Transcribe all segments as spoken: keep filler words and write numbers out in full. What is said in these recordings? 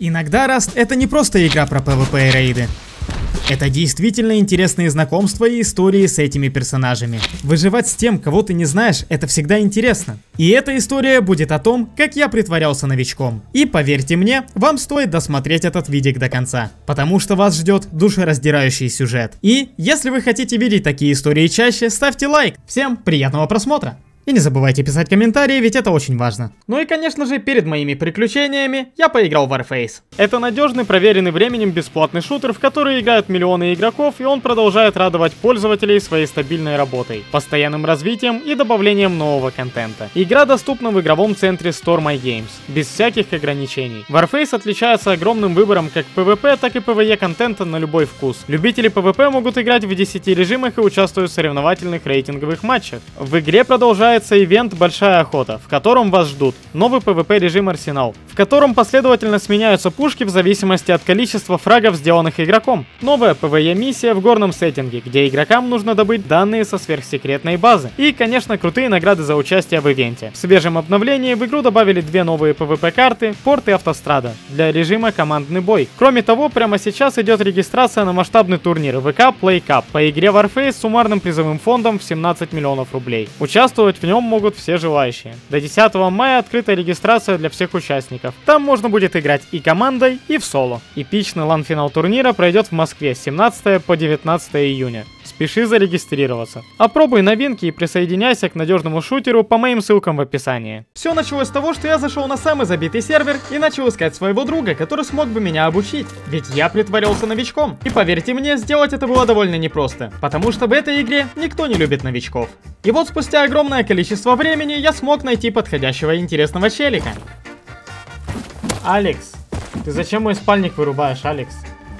Иногда Rust это не просто игра про PvP и рейды. Это действительно интересные знакомства и истории с этими персонажами. Выживать с тем, кого ты не знаешь, это всегда интересно. И эта история будет о том, как я притворялся новичком. И поверьте мне, вам стоит досмотреть этот видик до конца, потому что вас ждет душераздирающий сюжет. И если вы хотите видеть такие истории чаще, ставьте лайк. Всем приятного просмотра! И не забывайте писать комментарии, ведь это очень важно. Ну и конечно же, перед моими приключениями я поиграл в Warface. Это надежный, проверенный временем бесплатный шутер, в который играют миллионы игроков, и он продолжает радовать пользователей своей стабильной работой, постоянным развитием и добавлением нового контента. Игра доступна в игровом центре StoreMyGames, без всяких ограничений. Warface отличается огромным выбором как PvP, так и PvE контента на любой вкус. Любители PvP могут играть в десяти режимах и участвуют в соревновательных рейтинговых матчах. В игре продолжает ивент «Большая охота», в котором вас ждут новый PvP режим «Арсенал», в котором последовательно сменяются пушки в зависимости от количества фрагов, сделанных игроком. Новая PvE миссия в горном сеттинге, где игрокам нужно добыть данные со сверхсекретной базы. И, конечно, крутые награды за участие в ивенте. В свежем обновлении в игру добавили две новые PvP карты, порт и автострада, для режима «Командный бой». Кроме того, прямо сейчас идет регистрация на масштабный турнир вэ ка Play Cup по игре Warface с суммарным призовым фондом в семнадцать миллионов рублей. Участвовать в В нем могут все желающие. До десятого мая открыта регистрация для всех участников. Там можно будет играть и командой, и в соло. Эпичный лан-финал турнира пройдет в Москве с семнадцатого по девятнадцатое июня. Спеши зарегистрироваться. Опробуй новинки и присоединяйся к надежному шутеру по моим ссылкам в описании. Все началось с того, что я зашел на самый забитый сервер и начал искать своего друга, который смог бы меня обучить. Ведь я притворялся новичком. И поверьте мне, сделать это было довольно непросто, потому что в этой игре никто не любит новичков. И вот спустя огромное количество времени я смог найти подходящего и интересного челика. Алекс, ты зачем мой спальник вырубаешь, Алекс?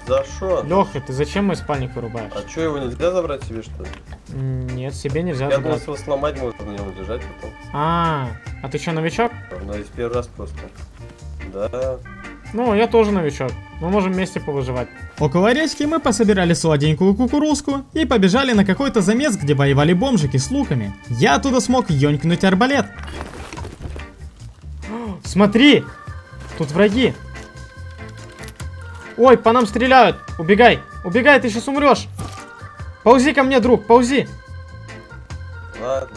За что? Леха, ты зачем мой спальник вырубаешь? А что, его нельзя забрать себе, что ли? Нет, себе нельзя забрать. Я думал, его сломать можно, на него лежать потом. А, а ты что, новичок? Ну, здесь первый раз просто. Да. Ну, я тоже новичок. Мы можем вместе повыживать. Около речки мы пособирали сладенькую кукурузку и побежали на какой-то замес, где воевали бомжики с луками. Я оттуда смог ёнькнуть арбалет. Смотри, тут враги. Ой, по нам стреляют. Убегай, убегай, ты сейчас умрешь. Ползи ко мне, друг, ползи. Ладно.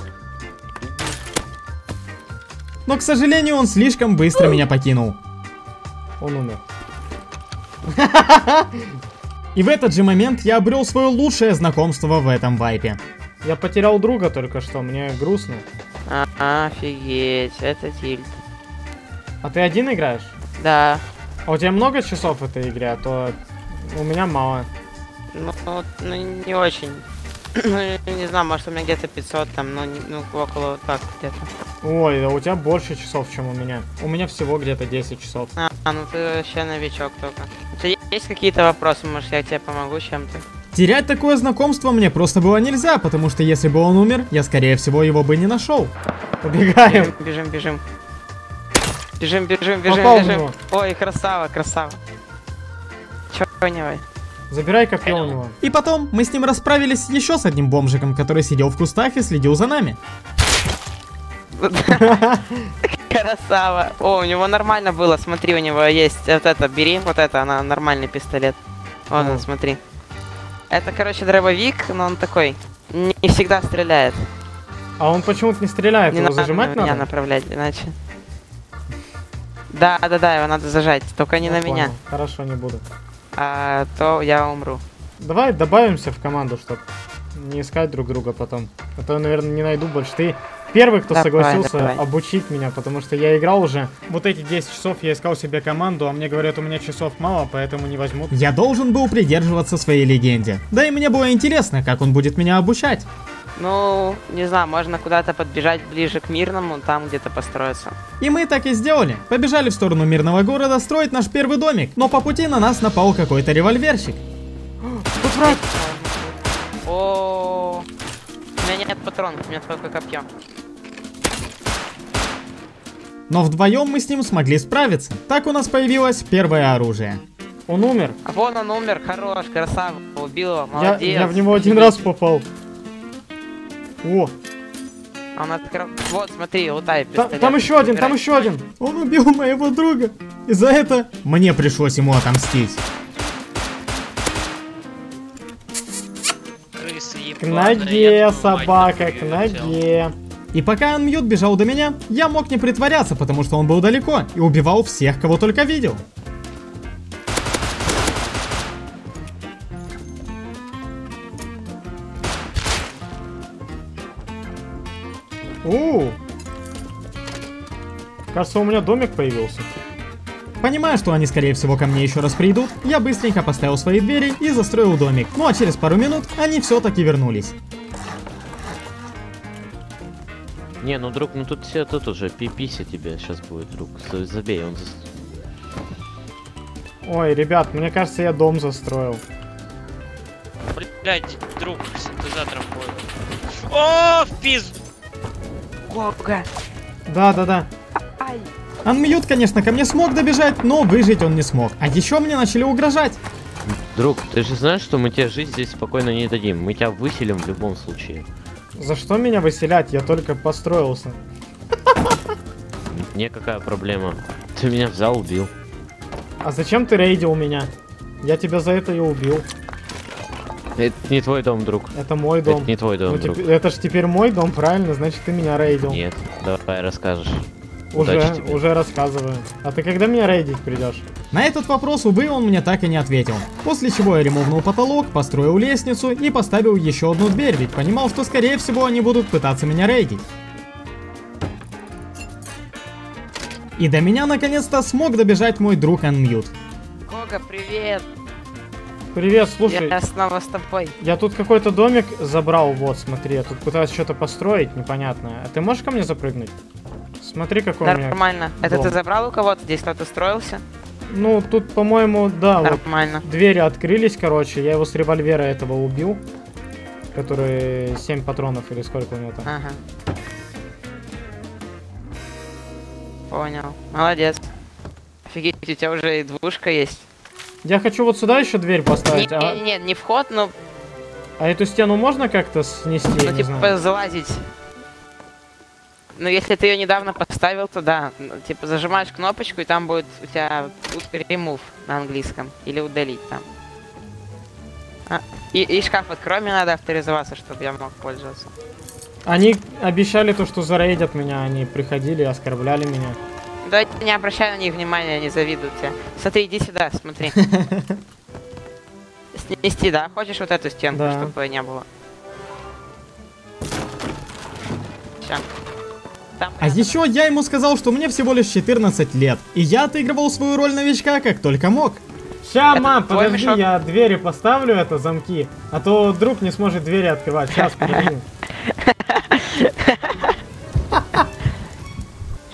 Но, к сожалению, он слишком быстро меня покинул. Он умер. И в этот же момент я обрел свое лучшее знакомство в этом вайпе. Я потерял друга только что, мне грустно. Офигеть, это тильт. А ты один играешь? Да. А у тебя много часов в этой игре, а то у меня мало. Ну, ну не очень. Ну, не знаю, может у меня где-то пятьсот там, но ну, ну, около так где-то. Ой, да у тебя больше часов, чем у меня. У меня всего где-то десять часов. А, а ну ты вообще новичок только. У тебя есть какие-то вопросы, может я тебе помогу чем-то? Терять такое знакомство мне просто было нельзя, потому что если бы он умер, я скорее всего его бы не нашел. Побегаем. Бежим, бежим, бежим. Бежим, бежим, бежим, попал бежим. Ой, красава, красава. Чёрневай. Забирай копье у него. И потом мы с ним расправились еще с одним бомжиком, который сидел в кустах и следил за нами. Красава. О, у него нормально было, смотри, у него есть вот это, бери, вот это, она нормальный пистолет. Вон он, смотри. Это, короче, дробовик, но он такой, не всегда стреляет. А он почему-то не стреляет, его зажимать надо? Не направлять, иначе. Да, да, да, его надо зажать, только не я на понял. Меня. Хорошо, не буду. А то я умру. Давай добавимся в команду, чтобы не искать друг друга потом. А то я, наверное, не найду больше. Ты первый, кто давай, согласился давай. Обучить меня, потому что я играл уже. Вот эти десять часов я искал себе команду, а мне говорят, у меня часов мало, поэтому не возьмут. Я должен был придерживаться своей легенде. Да и мне было интересно, как он будет меня обучать. Ну, не знаю, можно куда-то подбежать ближе к Мирному, там где-то построиться. И мы так и сделали. Побежали в сторону Мирного города строить наш первый домик, но по пути на нас напал какой-то револьверщик. Тут враг! О, у меня нет патронов, у меня только копье. Но вдвоем мы с ним смогли справиться. Так у нас появилось первое оружие. Он умер. А вон он умер, хорош, красава, убил его, молодец. Я, я в него один раз попал. О! Он открыл. Вот, смотри, лутай пистолет. Там, там еще один, там еще один. Он убил моего друга. И за это мне пришлось ему отомстить. К ноге, собака, к ноге. И пока Анмьют бежал до меня, я мог не притворяться, потому что он был далеко и убивал всех, кого только видел. У-у-у. Кажется, у меня домик появился. Понимая, что они, скорее всего, ко мне еще раз придут, я быстренько поставил свои двери и застроил домик. Ну а через пару минут они все-таки вернулись. Не, ну друг, ну тут все, тут уже пипися тебя сейчас будет, друг. Забей, он застроил. Ой, ребят, мне кажется, я дом застроил. Блять, друг, синтезатором ходит. О, пизд... Копка. Да, да, да. Анмьют, конечно, ко мне смог добежать, но выжить он не смог. А еще мне начали угрожать. Друг, ты же знаешь, что мы тебе жить здесь спокойно не дадим. Мы тебя выселим в любом случае. За что меня выселять? Я только построился. Никакая проблема. Ты меня взял, убил. А зачем ты рейдил меня? Я тебя за это и убил. Это не твой дом, друг. Это мой дом. Это не твой дом, ну, друг. Это ж теперь мой дом, правильно? Значит, ты меня рейдил. Нет, давай расскажешь. Уже, уже рассказываю. А ты когда меня рейдить придешь? На этот вопрос, увы, он мне так и не ответил. После чего я ремонтнул потолок, построил лестницу и поставил еще одну дверь, ведь понимал, что скорее всего они будут пытаться меня рейдить. И до меня наконец-то смог добежать мой друг Анмьют. Кога, привет! Привет, слушай. Я снова с тобой. Я тут какой-то домик забрал, вот, смотри, я тут пытаюсь что-то построить непонятное. А ты можешь ко мне запрыгнуть? Смотри, какой да, у меня нормально. Дом. Это ты забрал у кого-то? Здесь кто-то строился? Ну, тут, по-моему, да. Нормально. Вот двери открылись, короче. Я его с револьвера этого убил. Который семь патронов или сколько у него там. Ага. Понял. Молодец. Офигеть, у тебя уже и двушка есть. Я хочу вот сюда еще дверь поставить. Нет, а... нет, не вход, но... А эту стену можно как-то снести? Ну, типа, знаю. залазить. Но если ты ее недавно поставил, то да. Типа, зажимаешь кнопочку, и там будет у тебя remove на английском. Или удалить там. А, и, и шкаф открой, мне надо авторизоваться, чтобы я мог пользоваться. Они обещали то, что зарейдят меня. Они приходили, оскорбляли меня. Да, не обращай на них внимания, они завидуют тебя. Смотри, иди сюда, смотри. Снести, да? Хочешь вот эту стенку, да, чтобы не было? Сейчас. Там а еще было. Я ему сказал, что мне всего лишь четырнадцать лет, и я отыгрывал свою роль новичка как только мог. Ща, это мам, подожди, мешок? Я двери поставлю, это замки, а то друг не сможет двери открывать. Сейчас, подожди.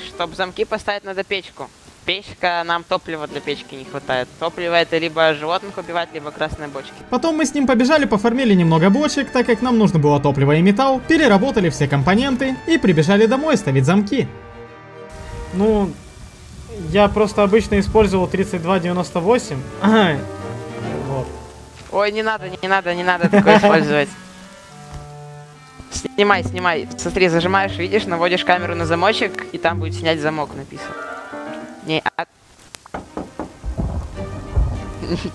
Чтобы замки поставить, надо печку. Печка, нам топлива для печки не хватает. Топливо это либо животных убивать, либо красные бочки. Потом мы с ним побежали, пофармили немного бочек, так как нам нужно было топливо и металл, переработали все компоненты и прибежали домой ставить замки. Ну, я просто обычно использовал тридцать два девяносто восемь. Ага. Вот. Ой, не надо, не надо, не надо такое использовать. Снимай, снимай. Смотри, зажимаешь, видишь, наводишь камеру на замочек, и там будет снять замок написано. Не, а...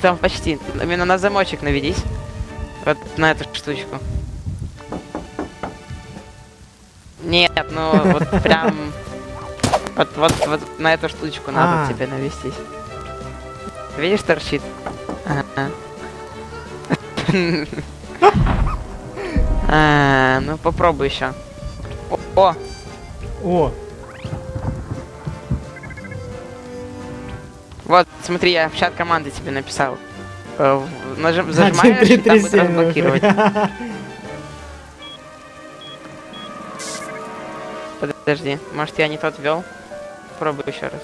Там почти. Именно на замочек наведись. Вот на эту штучку. Нет, ну вот прям... Вот, вот, вот на эту штучку надо тебе навестись. Видишь, торчит? А, ну попробуй еще. О! О! Вот, смотри, я в чат команды тебе написал. Нажим, зажимаешь, и там будет разблокировать. Подожди, может я не тот ввел? Попробуй еще раз.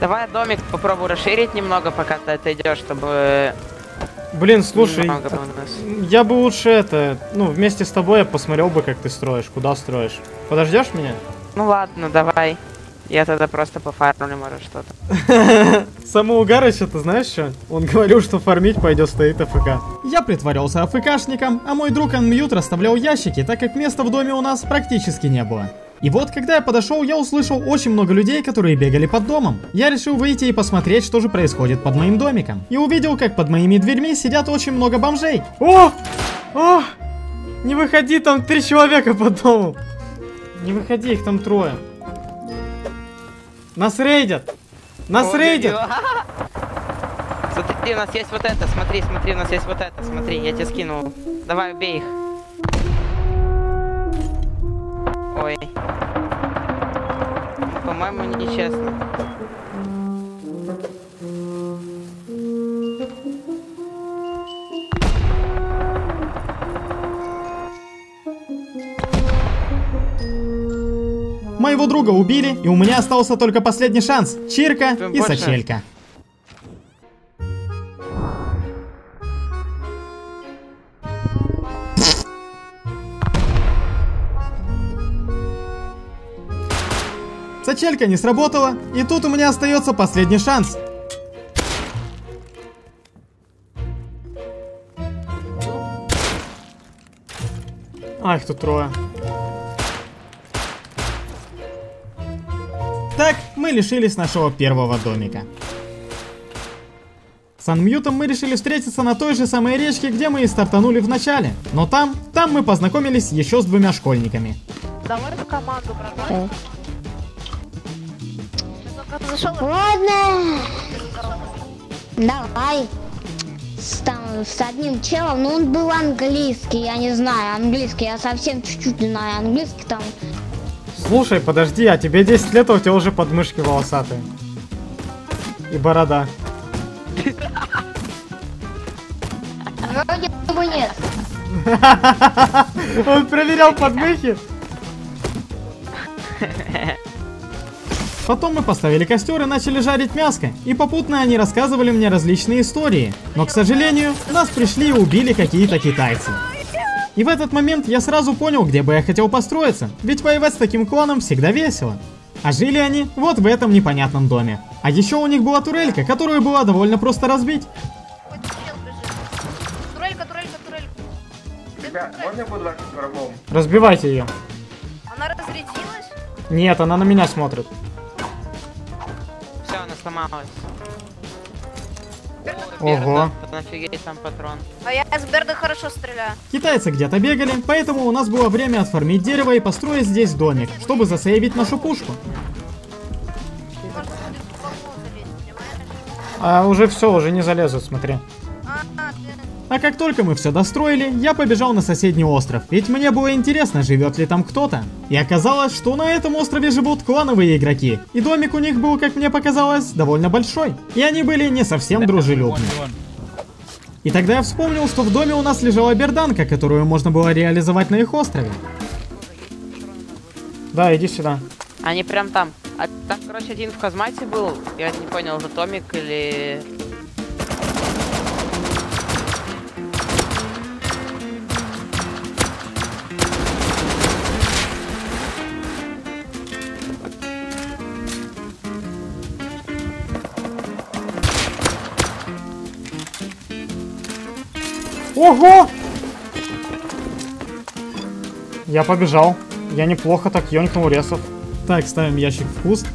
Давай домик попробую расширить немного, пока ты отойдешь, чтобы... Блин, слушай, я бы лучше это, ну, вместе с тобой я посмотрел бы, как ты строишь, куда строишь. Подождешь меня? Ну ладно, давай. Я тогда просто пофармлю, может, что-то. Самого Гарыча, ты знаешь что? Он говорил, что фармить пойдет стоит АФК. Я притворился АФКшником, а мой друг Анмьют расставлял ящики, так как места в доме у нас практически не было. И вот, когда я подошел, я услышал очень много людей, которые бегали под домом. Я решил выйти и посмотреть, что же происходит под моим домиком. И увидел, как под моими дверьми сидят очень много бомжей. О! О! Не выходи, там три человека под домом. Не выходи, их там трое. Нас рейдят! Нас О, рейдят! Смотри, у нас есть вот это, смотри, смотри, у нас есть вот это, смотри, я тебя скинул. Давай, убей их. Ой. По-моему, нечестно. Моего друга убили, и у меня остался только последний шанс. Чирка Ты и сочелька. Сочелька не сработала, и тут у меня остается последний шанс. Ах, тут трое. Так, мы лишились нашего первого домика. С Анмьютом мы решили встретиться на той же самой речке, где мы и стартанули в начале. Но там, там мы познакомились еще с двумя школьниками. Давай в команду, братан. Ладно. Давай. Там, с одним челом, но он был английский, я не знаю английский, я совсем чуть-чуть не знаю английский там. Слушай, подожди, а тебе десять лет, а у тебя уже подмышки волосатые. И борода. Вроде бы нет. Он проверял подмышки. Потом мы поставили костер и начали жарить мяско. И попутно они рассказывали мне различные истории. Но, к сожалению, нас пришли и убили какие-то китайцы. И в этот момент я сразу понял, где бы я хотел построиться, ведь воевать с таким кланом всегда весело. А жили они вот в этом непонятном доме. А еще у них была турелька, которую было довольно просто разбить. Турелька, турелька, турелька. Ребят, можно я буду вашим врагом? Разбивайте ее. Она разрядилась? Нет, она на меня смотрит. Все, она сломалась. Ого. Офигеть, там патрон. А я с Берда хорошо стреляю. Китайцы где-то бегали, поэтому у нас было время отформить дерево и построить здесь домик, чтобы засейвить нашу пушку. А уже все, уже не залезут, смотри. А как только мы все достроили, я побежал на соседний остров, ведь мне было интересно, живет ли там кто-то. И оказалось, что на этом острове живут клановые игроки, и домик у них был, как мне показалось, довольно большой. И они были не совсем дружелюбны. И тогда я вспомнил, что в доме у нас лежала берданка, которую можно было реализовать на их острове. Да, иди сюда. Они прям там. А там, короче, один в казмате был, я не понял, это Томик или... Ого! Я побежал. Я неплохо так ёнькнул ресов. Так, ставим ящик в куст.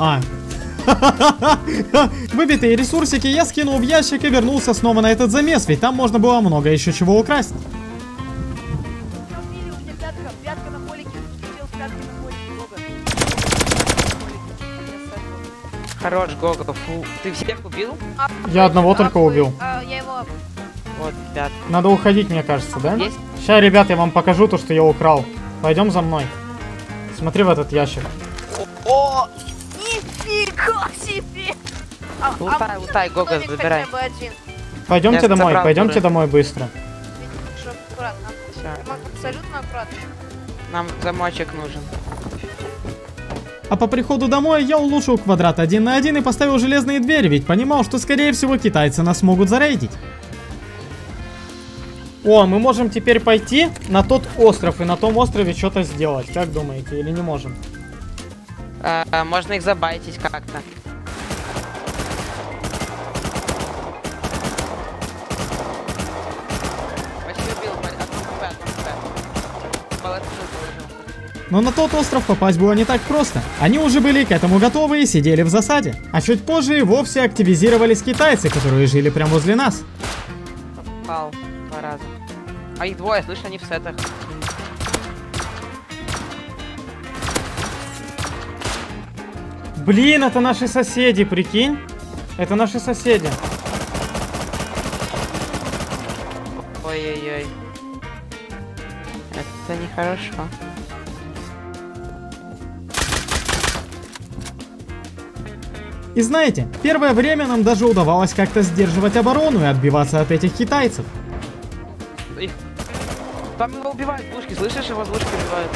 А. Выбитые ресурсики я скинул в ящик и вернулся снова на этот замес, ведь там можно было много еще чего украсть. Хорош, Гога, фу. Ты всех убил? Я одного только убил. Я его... Вот, ребят. Надо уходить, мне кажется, да? Есть? Сейчас, ребят, я вам покажу то, что я украл. Пойдем за мной. Смотри в этот ящик. О, нифига себе! Лутай, лутай, Гога, забирай. Пойдемте домой, пойдемте домой быстро. Абсолютно аккуратно. Нам замочек нужен. А по приходу домой я улучшил квадрат один на один и поставил железные двери, ведь понимал, что скорее всего китайцы нас могут зарейдить. О, мы можем теперь пойти на тот остров и на том острове что-то сделать. Как думаете, или не можем? Э, можно их забайтить как-то. Но на тот остров попасть было не так просто. Они уже были к этому готовы и сидели в засаде. А чуть позже и вовсе активизировались китайцы, которые жили прямо возле нас. Попал два раза. А их двое, слышно, они в сетах. Блин, это наши соседи, прикинь. Это наши соседи. Ой-ой-ой. Это нехорошо. И знаете, первое время нам даже удавалось как-то сдерживать оборону и отбиваться от этих китайцев. Там его убивают пушки, слышишь, его пушки убивают.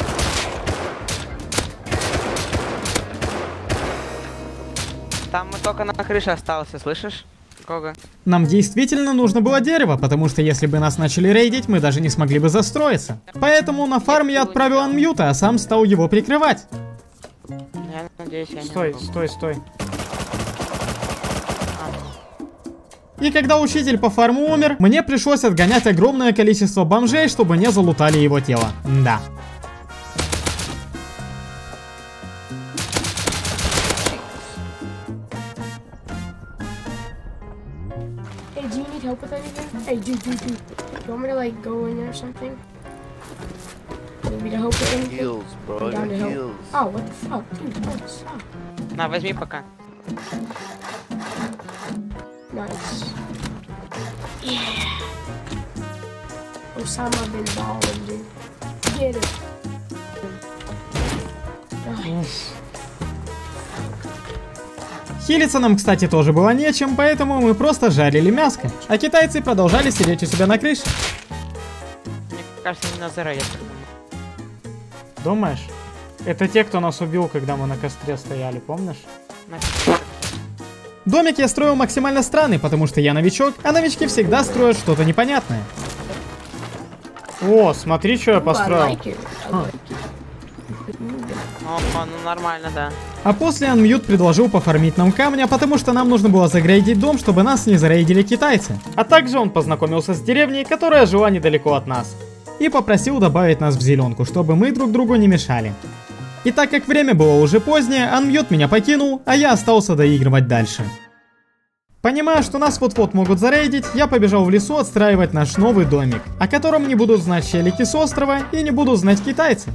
Там мы только на крыше остался, слышишь? Кого? Нам действительно нужно было дерево, потому что если бы нас начали рейдить, мы даже не смогли бы застроиться. Поэтому на фарм я отправил Анмьюта, а сам стал его прикрывать. Я надеюсь, я не стой, могу. стой, стой. И когда учитель по фарму умер, мне пришлось отгонять огромное количество бомжей, чтобы не залутали его тело. Да. На, возьми пока. Nice. Yeah. Osama bin Laden, dude. Get it. Nice. Хилиться нам, кстати, тоже было нечем, поэтому мы просто жарили мяско. А китайцы продолжали сидеть у себя на крыше. Мне кажется, не нас заразят. Думаешь? Это те, кто нас убил, когда мы на костре стояли, помнишь? Домик я строил максимально странный, потому что я новичок, а новички всегда строят что-то непонятное. О, смотри, что я построил. А. О, ну нормально, да. А после Анмьют предложил пофармить нам камня, потому что нам нужно было загрейдить дом, чтобы нас не зарейдили китайцы. А также он познакомился с деревней, которая жила недалеко от нас. И попросил добавить нас в зеленку, чтобы мы друг другу не мешали. И так как время было уже позднее, Анмьют меня покинул, а я остался доигрывать дальше. Понимая, что нас вот-вот могут зарейдить, я побежал в лесу отстраивать наш новый домик, о котором не будут знать челики с острова и не будут знать китайцы.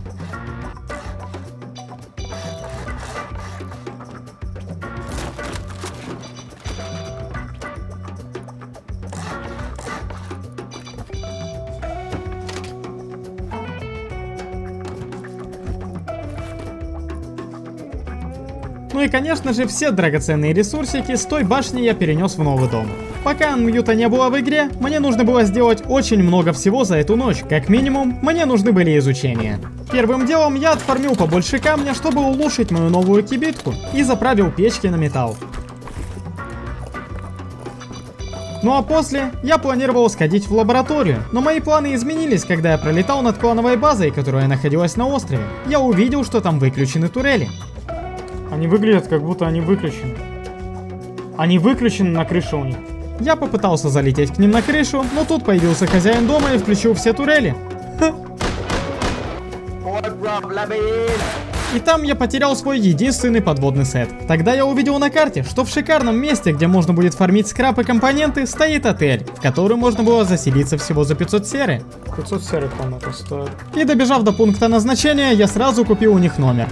Ну и конечно же все драгоценные ресурсики с той башни я перенес в новый дом. Пока Анмьюта не было в игре, мне нужно было сделать очень много всего за эту ночь. Как минимум, мне нужны были изучения. Первым делом я отфармил побольше камня, чтобы улучшить мою новую кибитку, и заправил печки на металл. Ну а после я планировал сходить в лабораторию, но мои планы изменились, когда я пролетал над клановой базой, которая находилась на острове. Я увидел, что там выключены турели. Они выглядят, как будто они выключены. Они выключены на крыше у них. Я попытался залететь к ним на крышу, но тут появился хозяин дома и включил все турели. Ха. И там я потерял свой единственный подводный сет. Тогда я увидел на карте, что в шикарном месте, где можно будет фармить скрап и компоненты, стоит отель, в который можно было заселиться всего за пятьсот серы. пятьсот серы, по-моему, стоит. И добежав до пункта назначения, я сразу купил у них номер.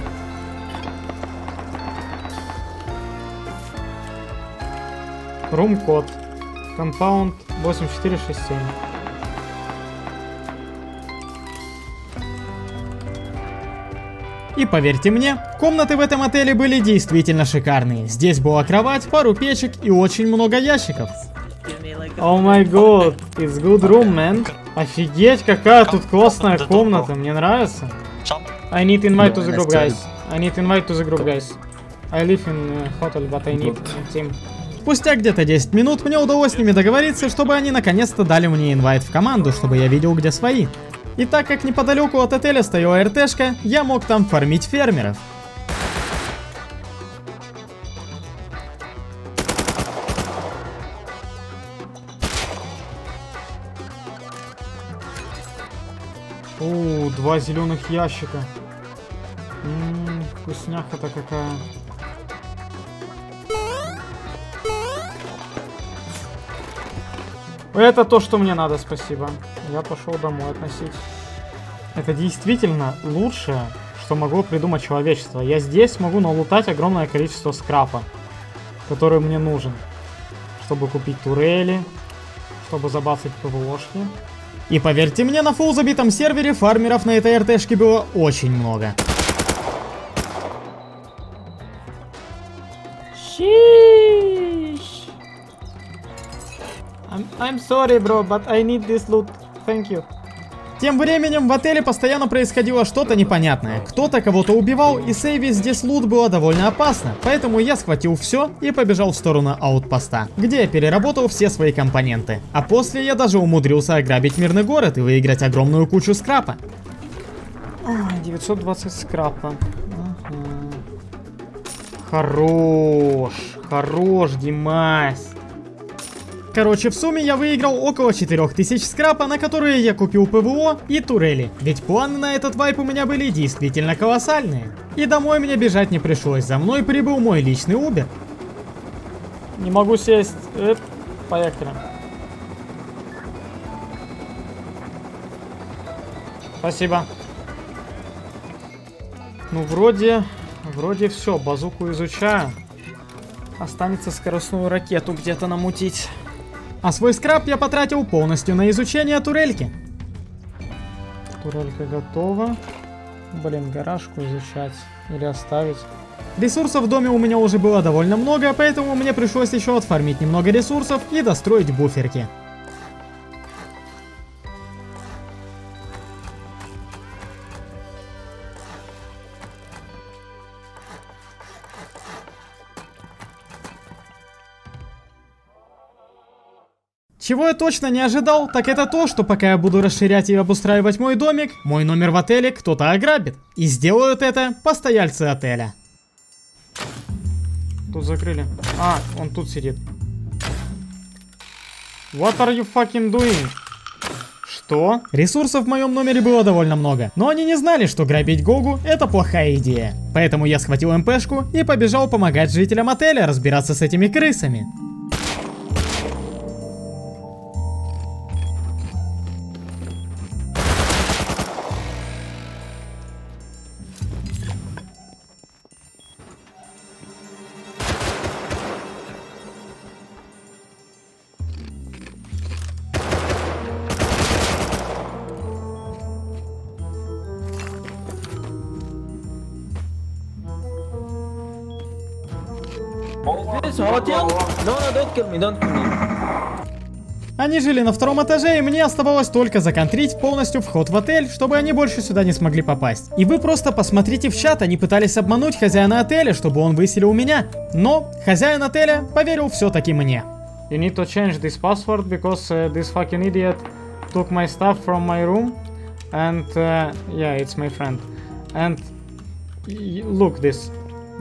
Рум-код. Компаунд восемь четыре шесть семь. И поверьте мне, комнаты в этом отеле были действительно шикарные. Здесь была кровать, пару печек и очень много ящиков. О май год, it's good room, man. Офигеть, какая тут классная комната, мне нравится. I need invite to the group, guys. I need invite to the group, guys. I live in hotel, but I need team. Спустя где-то десять минут мне удалось с ними договориться, чтобы они наконец-то дали мне инвайт в команду, чтобы я видел, где свои. И так как неподалеку от отеля стояла РТшка, я мог там фармить фермеров. О, два зеленых ящика. М-м, вкусняха-то какая. Это то, что мне надо, спасибо. Я пошел домой относить. Это действительно лучшее, что могло придумать человечество. Я здесь могу налутать огромное количество скрапа, который мне нужен, чтобы купить турели, чтобы забацать ПВОшки. И поверьте мне, на фул забитом сервере фармеров на этой РТшке было очень много. Sheesh. I'm, I'm sorry, bro, but I need this loot. Thank you. Тем временем в отеле постоянно происходило что-то непонятное. Кто-то кого-то убивал, и сейвить здесь лут было довольно опасно. Поэтому я схватил все и побежал в сторону аутпоста, где я переработал все свои компоненты. А после я даже умудрился ограбить мирный город и выиграть огромную кучу скрапа. девятьсот двадцать скрапа. Ага. Хорош, хорош, Димась. Короче, в сумме я выиграл около четырёх тысяч скрапа, на которые я купил ПВО и турели. Ведь планы на этот вайп у меня были действительно колоссальные. И домой мне бежать не пришлось, за мной прибыл мой личный Убер. Не могу сесть. Э, поехали. Спасибо. Ну, вроде, вроде все, базуку изучаю. Останется скоростную ракету где-то намутить. А свой скраб я потратил полностью на изучение турельки. Турелька готова. Блин, гаражку изучать или оставить. Ресурсов в доме у меня уже было довольно много, поэтому мне пришлось еще отфармить немного ресурсов и достроить буферки. Чего я точно не ожидал, так это то, что пока я буду расширять и обустраивать мой домик, мой номер в отеле кто-то ограбит. И сделают это постояльцы отеля. Тут закрыли. А, он тут сидит. What are you fucking doing? Что? Ресурсов в моем номере было довольно много, но они не знали, что грабить Гогу это плохая идея. Поэтому я схватил МПшку и побежал помогать жителям отеля разбираться с этими крысами. Они жили на втором этаже, и мне оставалось только законтрить полностью вход в отель, чтобы они больше сюда не смогли попасть. И вы просто посмотрите в чат, они пытались обмануть хозяина отеля, чтобы он выселил меня. Но хозяин отеля поверил все-таки мне. You need to change this password, because uh, this fucking idiot took my stuff from my room. And uh, yeah, it's my friend. And look this.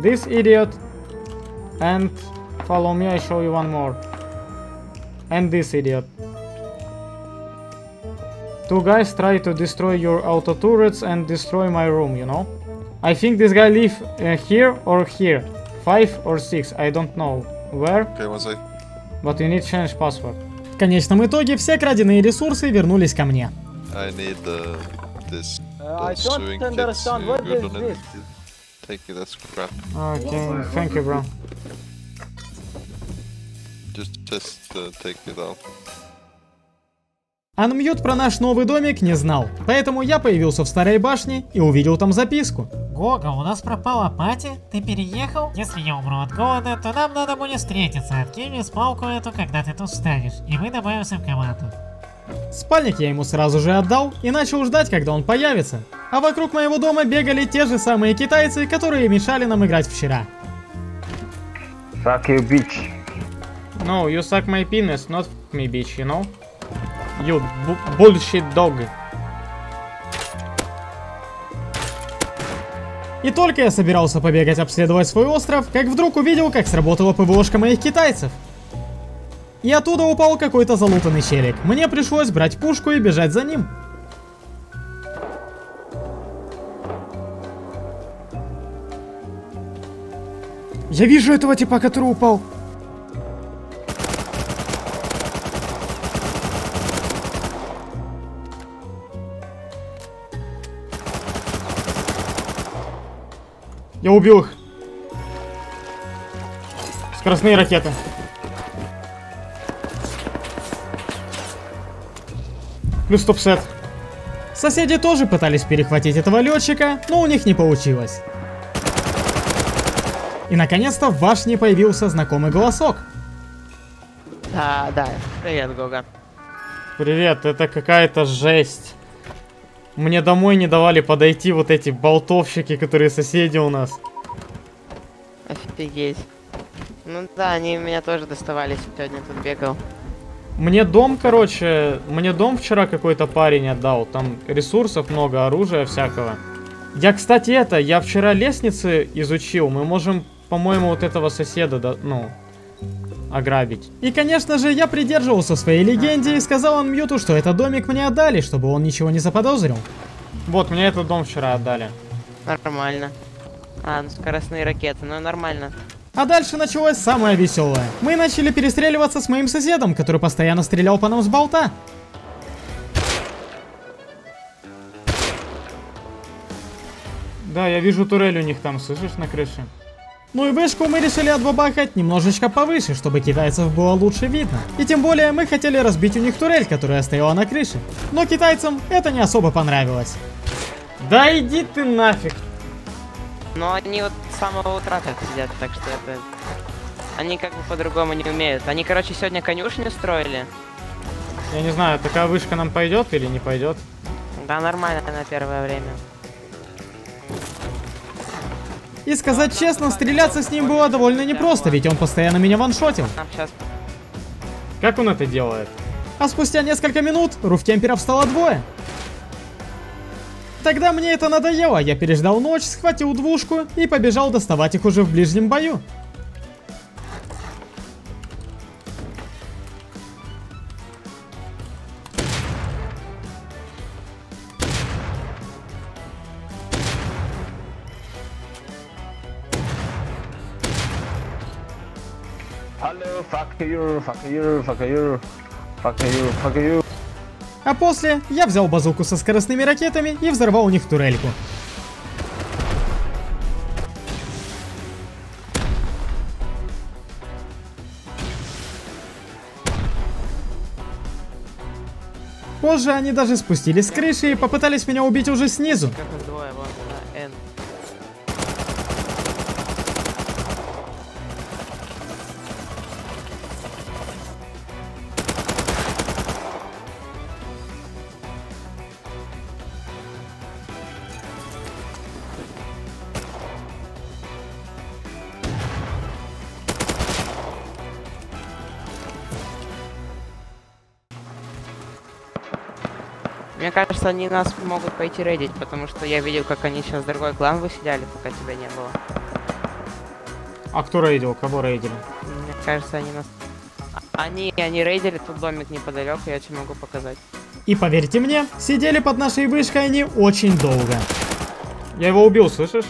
This idiot. And follow me, I show you one more. And this idiot. Two guys try to destroy your auto turrets and destroy my room, you know? I think this guy live uh, here or here. Five or six, I don't know where. But you need to change password. В конечном итоге все краденные ресурсы вернулись ко мне. I need uh, this. Uh, I don't understand what is this. Take it as crap. Okay, thank you, bro. Анмьют про наш новый домик не знал, поэтому я появился в старой башне и увидел там записку. Гога, у нас пропала пати, ты переехал? Если я умру от голода, то нам надо будет встретиться, откинь спалку эту, когда ты тут встанешь, и мы добавимся в команду. Спальник я ему сразу же отдал и начал ждать, когда он появится. А вокруг моего дома бегали те же самые китайцы, которые мешали нам играть вчера. Fuck you, bitch. No, you suck my penis, not f*** me, bitch, you know? You bullshit dog. И только я собирался побегать обследовать свой остров, как вдруг увидел, как сработала ПВОшка моих китайцев. И оттуда упал какой-то залутанный челик. Мне пришлось брать пушку и бежать за ним. Я вижу этого типа, который упал. Я убил их. Скоростные ракеты. Плюс топ-сет. Соседи тоже пытались перехватить этого летчика, но у них не получилось. И наконец-то в башне появился знакомый голосок. Да, да. Привет, Гога. Привет, это какая-то жесть. Мне домой не давали подойти вот эти болтовщики, которые соседи у нас. Офигеть. Ну да, они меня тоже доставали сегодня, тут бегал. Мне дом, короче, мне дом вчера какой-то парень отдал. Там ресурсов много, оружия всякого. Я, кстати, это, я вчера лестницы изучил. Мы можем, по-моему, вот этого соседа, да, ну, ограбить. И, конечно же, я придерживался своей легенде и сказал Анмьюту, что этот домик мне отдали, чтобы он ничего не заподозрил. Вот, мне этот дом вчера отдали. Нормально. А, ну, скоростные ракеты, ну, нормально. А дальше началось самое веселое. Мы начали перестреливаться с моим соседом, который постоянно стрелял по нам с болта. Да, я вижу турель у них там, слышишь, на крыше. Ну и вышку мы решили отбабахать немножечко повыше, чтобы китайцев было лучше видно. И тем более мы хотели разбить у них турель, которая стояла на крыше. Но китайцам это не особо понравилось. Да иди ты нафиг. Но они вот с самого утра так сидят, так что это... Они как бы по-другому не умеют. Они, короче, сегодня конюшню строили. Я не знаю, такая вышка нам пойдет или не пойдет? Да, нормально на первое время. И сказать честно, стреляться с ним было довольно непросто, ведь он постоянно меня ваншотил. Как он это делает? А спустя несколько минут руфтемперов стало двое. Тогда мне это надоело, я переждал ночь, схватил двушку и побежал доставать их уже в ближнем бою. Hello, fuck you, fuck you, fuck you, fuck you, fuck you. А после я взял базуку со скоростными ракетами и взорвал у них турельку. Позже они даже спустились с крыши и попытались меня убить уже снизу. Мне кажется, они нас могут пойти рейдить, потому что я видел, как они сейчас другой клан выселяли, пока тебя не было. А кто рейдил? Кого рейдили? Мне кажется, они нас... Они, они рейдили, тут домик неподалеку, я тебе могу показать. И поверьте мне, сидели под нашей вышкой они очень долго. Я его убил, слышишь?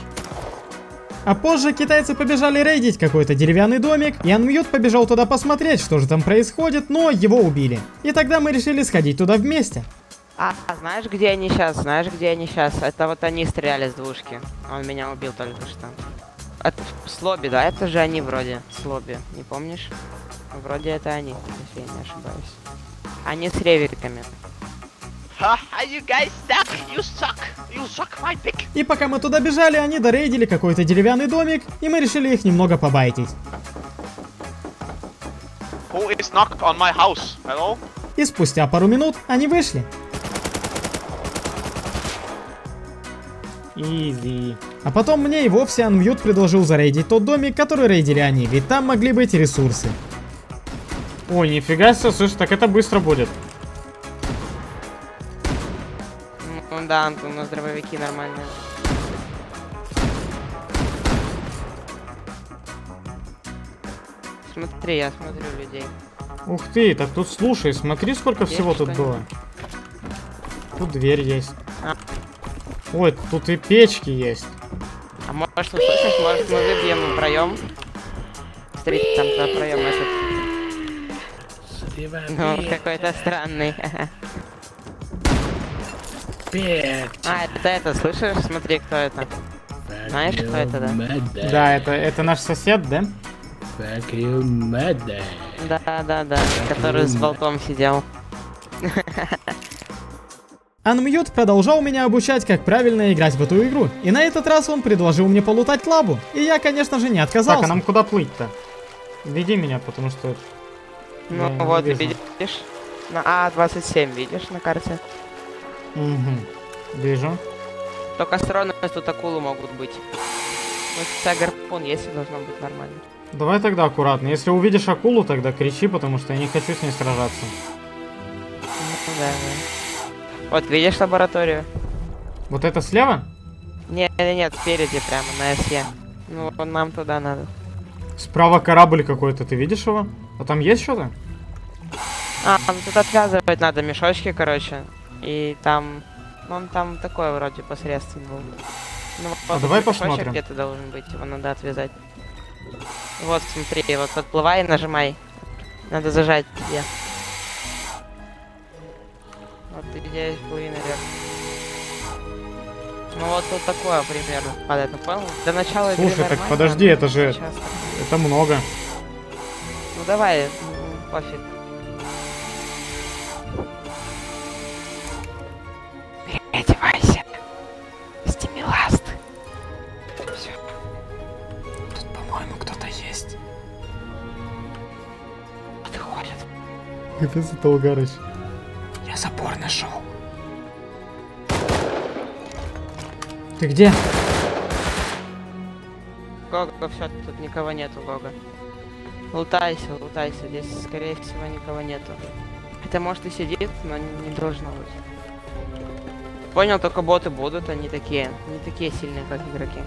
А позже китайцы побежали рейдить какой-то деревянный домик, и Анмьют побежал туда посмотреть, что же там происходит, но его убили. И тогда мы решили сходить туда вместе. А, знаешь, где они сейчас? Знаешь, где они сейчас? Это вот они стреляли с двушки. Он меня убил только что. Это с лобби, да? Это же они вроде. С лобби, не помнишь? Вроде это они, если я не ошибаюсь. Они с ревериками. И пока мы туда бежали, они дорейдили какой-то деревянный домик, и мы решили их немного побайтить. Who is knocked on my house? Hello? И спустя пару минут они вышли. Easy. А потом мне и вовсе Анмьют предложил зарейдить тот домик, который рейдили они, ведь там могли быть ресурсы. Ой, нифига себе, слушай, так это быстро будет. Ну да, Антон, у нас дробовики нормальные. Смотри, я смотрю людей. Ух ты, так тут слушай, смотри, сколько есть всего тут было. Тут дверь есть. А. Ой, тут и печки есть. А может, услышишь, может, мы выбьем проем? смотрите, там кто проем этот. Ну, он какой-то странный. А, это это, слышишь? Смотри, кто это. Знаешь, кто это, да? Да, это, это наш сосед, да? Да, да, да, который с болтом сидел. Анмьют продолжал меня обучать, как правильно играть в эту игру. И на этот раз он предложил мне полутать лабу. И я, конечно же, не отказался. Так, а нам куда плыть-то? Веди меня, потому что... Ну я вот, видишь? На А двадцать семь видишь на карте? Угу, вижу. Только странно, тут акулы могут быть. Ну, это гарпун, если должно быть нормально. Давай тогда аккуратно. Если увидишь акулу, тогда кричи, потому что я не хочу с ней сражаться. Ну, да, да. Вот, видишь лабораторию? Вот это слева? Нет, нет, спереди прямо, на эс е. Ну, нам туда надо. Справа корабль какой-то, ты видишь его? А там есть что-то? А, ну тут отвязывать надо мешочки, короче. И там... Ну, он там такой вроде посредственный был. Ну, а давай посмотрим. Где-то должен быть, его надо отвязать. Вот, смотри, вот подплывай и нажимай. Надо зажать тебе. Вот здесь плыви наверх. Ну вот тут вот такое примерно падает, ну понял? До начала игры. Слушай, так подожди, это же... Часто. Это много. Ну давай, пофиг. Переодевайся. Стими ласт. Все. Тут, по-моему, кто-то есть. Подходит. Это за толгарыч. Запор нашел. Ты где? Гога, все, тут никого нету, Гога. Лутайся, лутайся, здесь скорее всего никого нету. Это может и сидит, но не, не должно быть. Понял, только боты будут, они такие, не такие сильные, как игроки.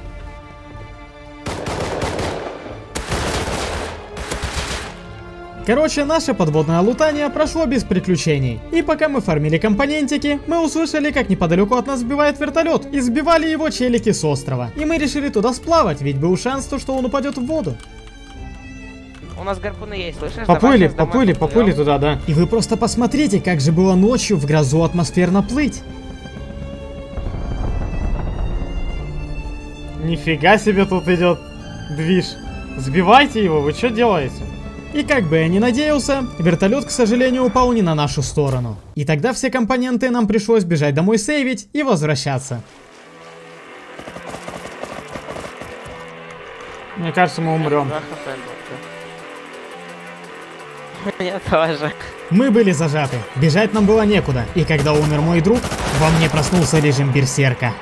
Короче, наше подводное лутание прошло без приключений. И пока мы фармили компонентики, мы услышали, как неподалеку от нас сбивает вертолет, и сбивали его челики с острова. И мы решили туда сплавать, ведь был шанс, то, что он упадет в воду. У нас гарпуны есть, слышишь? Поплыли, поплыли, поплыли туда, да. И вы просто посмотрите, как же было ночью в грозу атмосферно плыть. Нифига себе тут идет движ. Сбивайте его, вы что делаете? И как бы я ни надеялся, вертолет, к сожалению, упал не на нашу сторону. И тогда все компоненты нам пришлось бежать домой сейвить и возвращаться. Мне кажется, мы умрем. Мне тоже. Мы были зажаты, бежать нам было некуда. И когда умер мой друг, во мне проснулся режим берсерка.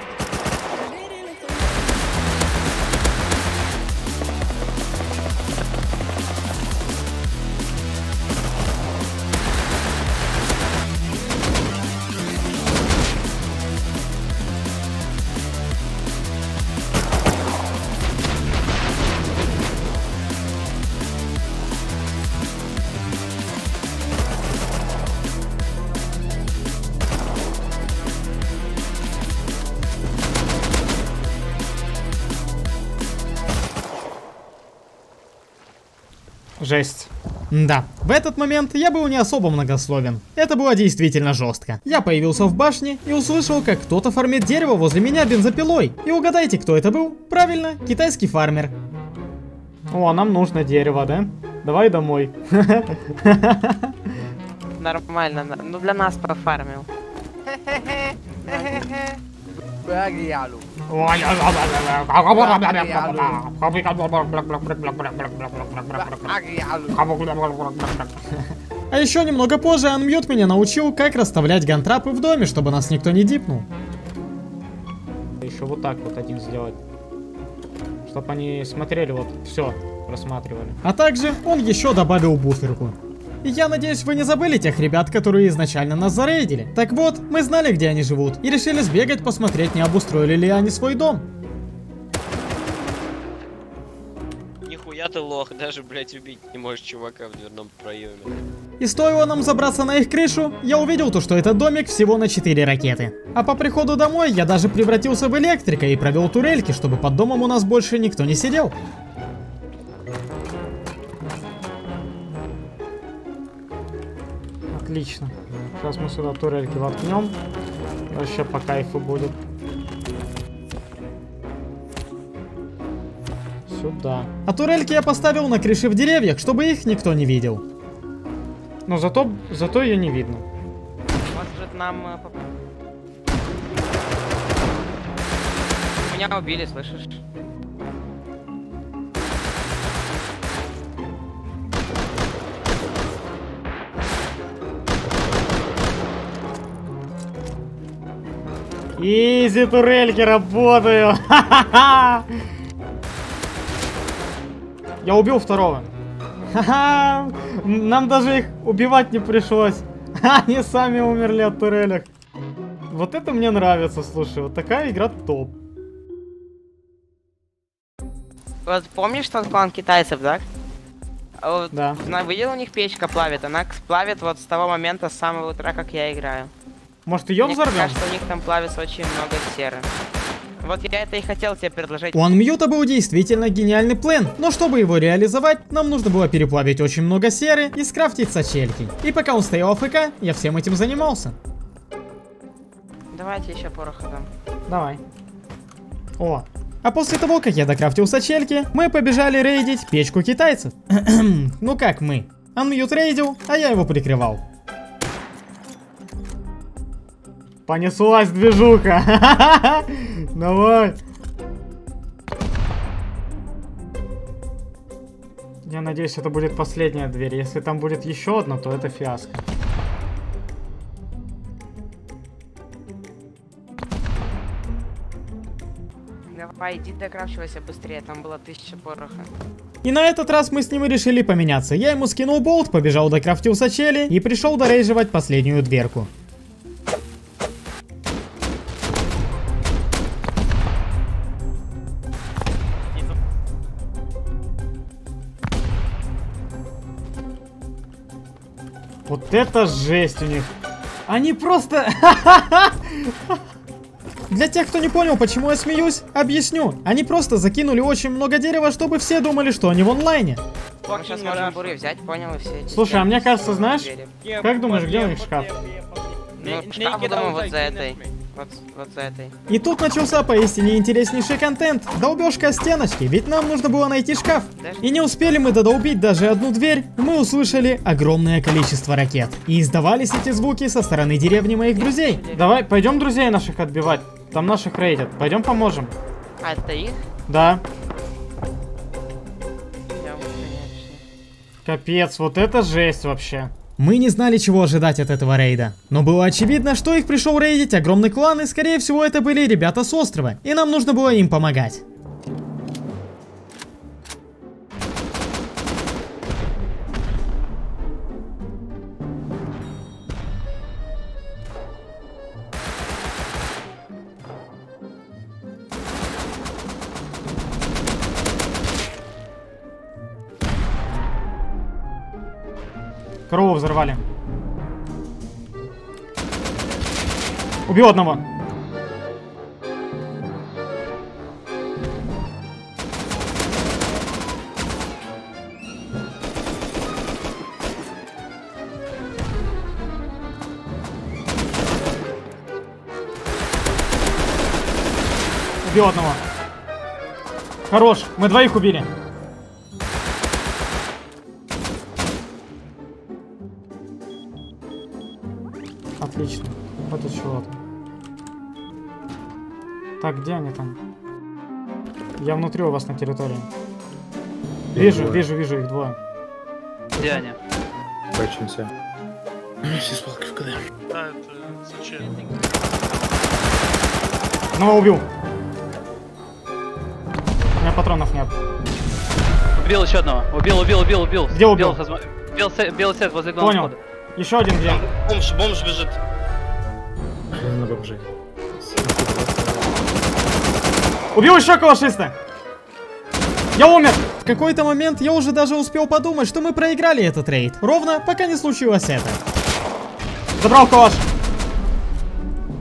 Жесть. Да. В этот момент я был не особо многословен. Это было действительно жестко. Я появился в башне и услышал, как кто-то фармит дерево возле меня бензопилой. И угадайте, кто это был? Правильно, китайский фармер. О, нам нужно дерево, да? Давай домой. Нормально, ну для нас профармил. А еще немного позже Анмьют меня научил, как расставлять гантрапы в доме, чтобы нас никто не дипнул. Еще вот так вот один сделать, чтобы они смотрели, вот все просматривали. А также он еще добавил буферку. Я надеюсь, вы не забыли тех ребят, которые изначально нас зарейдили. Так вот, мы знали, где они живут, и решили сбегать, посмотреть, не обустроили ли они свой дом. Нихуя ты лох, даже, блядь, убить не можешь чувака в дверном проеме. И стоило нам забраться на их крышу, я увидел то, что этот домик всего на четыре ракеты. А по приходу домой я даже превратился в электрика и провел турельки, чтобы под домом у нас больше никто не сидел. Отлично. Сейчас мы сюда турельки воткнем. Вообще по кайфу будет. Сюда. А турельки я поставил на крыше в деревьях, чтобы их никто не видел. Но зато, зато ее не видно. Может нам... Меня убили, слышишь? Изи, турельки, работаю! Ха-ха-ха! Я убил второго. Ха-ха! Нам даже их убивать не пришлось. Они сами умерли от турелек. Вот это мне нравится, слушай. Вот такая игра топ. Вот помнишь тот клан китайцев, да? Вот, да. Видел, у них печка плавит. Она плавит вот с того момента, с самого утра, как я играю. Может, ее взорвем? Мне кажется, у них там плавится очень много серы. Вот я это и хотел тебе предложить. У Анмьюта был действительно гениальный план, но чтобы его реализовать, нам нужно было переплавить очень много серы и скрафтить сачельки. И пока он стоял АФК, я всем этим занимался. Давайте еще пороха дам. Давай. О. А после того, как я докрафтил сачельки, мы побежали рейдить печку китайцев. Ну как мы? Анмьют рейдил, а я его прикрывал. Понеслась движуха. Давай. Я надеюсь, это будет последняя дверь. Если там будет еще одна, то это фиаско. Давай, иди докрафчивайся быстрее, там было тысяча пороха. И на этот раз мы с ним и решили поменяться. Я ему скинул болт, побежал докрафтил сачели и пришел дорейживать последнюю дверку. Вот это жесть у них. Они просто... Для тех, кто не понял, почему я смеюсь, объясню. Они просто закинули очень много дерева, чтобы все думали, что они в онлайне. Мы сейчас можем буры взять, понял, и все. Слушай, а мне кажется, знаешь, как думаешь, где у них шкаф? Ну, шкаф, думаю, вот за этой. Вот, вот за этой. И тут начался поистине интереснейший контент. Долбежка стеночки, ведь нам нужно было найти шкаф. И не успели мы додолбить даже одну дверь, мы услышали огромное количество ракет. И издавались эти звуки со стороны деревни моих друзей. Давай, пойдем друзей наших отбивать. Там наших рейдят. Пойдем поможем. А это их? Да. Капец, вот это жесть вообще. Мы не знали, чего ожидать от этого рейда. Но было очевидно, что их пришел рейдить огромный клан, и скорее всего это были ребята с острова. И нам нужно было им помогать. Корову взорвали. Убил одного. Убил одного. Хорош, мы двоих убили. Отлично. Вот и чего-то. Так, где они там? Я внутри у вас на территории. Вижу, двое. вижу, вижу их двое. Где они? Почимся. Все с палкой в КД. А, это зачем? Ну, убил. У меня патронов нет. Убил еще одного. Убил, убил, убил, убил. Где убил? Белый сет, белый сет возле главного входа. Еще один где? Бомж, бомж бежит. На бомжи. Убил еще калашиста. Я умер. В какой-то момент я уже даже успел подумать, что мы проиграли этот рейд. Ровно, пока не случилось это. Забрал калаш.